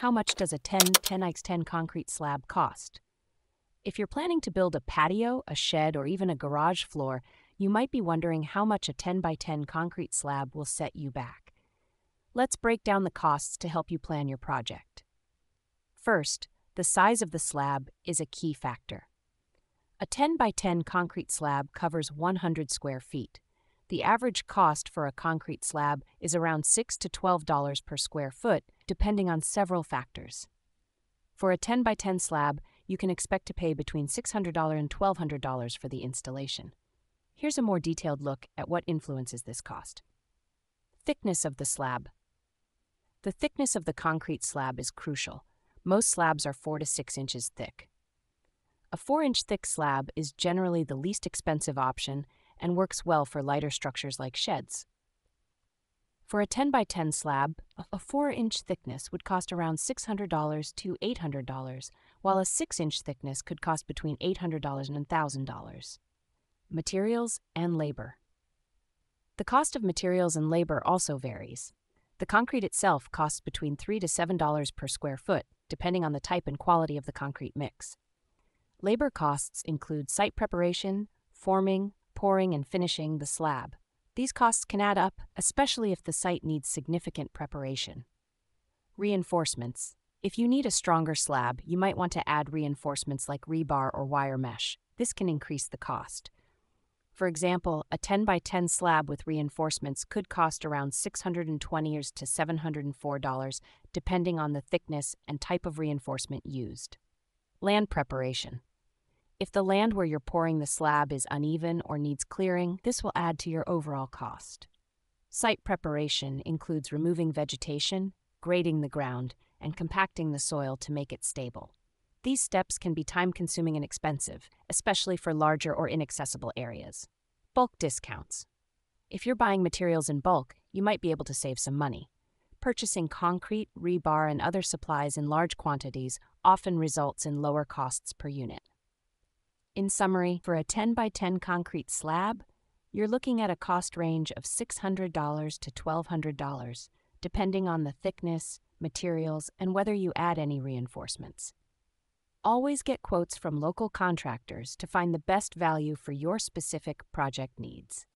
How much does a 10x10 concrete slab cost? If you're planning to build a patio, a shed, or even a garage floor, you might be wondering how much a 10x10 concrete slab will set you back. Let's break down the costs to help you plan your project. First, the size of the slab is a key factor. A 10x10 concrete slab covers 100 square feet. The average cost for a concrete slab is around $6 to $12 per square foot, depending on several factors. For a 10x10 slab, you can expect to pay between $600 and $1,200 for the installation. Here's a more detailed look at what influences this cost. Thickness of the slab. The thickness of the concrete slab is crucial. Most slabs are 4 to 6 inches thick. A 4-inch thick slab is generally the least expensive option and works well for lighter structures like sheds. For a 10x10 slab, a 4-inch thickness would cost around $600 to $800, while a 6-inch thickness could cost between $800 and $1,000. Materials and labor. The cost of materials and labor also varies. The concrete itself costs between $3 to $7 per square foot, depending on the type and quality of the concrete mix. Labor costs include site preparation, forming, pouring and finishing the slab. These costs can add up, especially if the site needs significant preparation. Reinforcements. If you need a stronger slab, you might want to add reinforcements like rebar or wire mesh. This can increase the cost. For example, a 10x10 slab with reinforcements could cost around $620 to $704, depending on the thickness and type of reinforcement used. Land preparation. If the land where you're pouring the slab is uneven or needs clearing, this will add to your overall cost. Site preparation includes removing vegetation, grading the ground, and compacting the soil to make it stable. These steps can be time-consuming and expensive, especially for larger or inaccessible areas. Bulk discounts. If you're buying materials in bulk, you might be able to save some money. Purchasing concrete, rebar, and other supplies in large quantities often results in lower costs per unit. In summary, for a 10x10 concrete slab, you're looking at a cost range of $600 to $1,200, depending on the thickness, materials, and whether you add any reinforcements. Always get quotes from local contractors to find the best value for your specific project needs.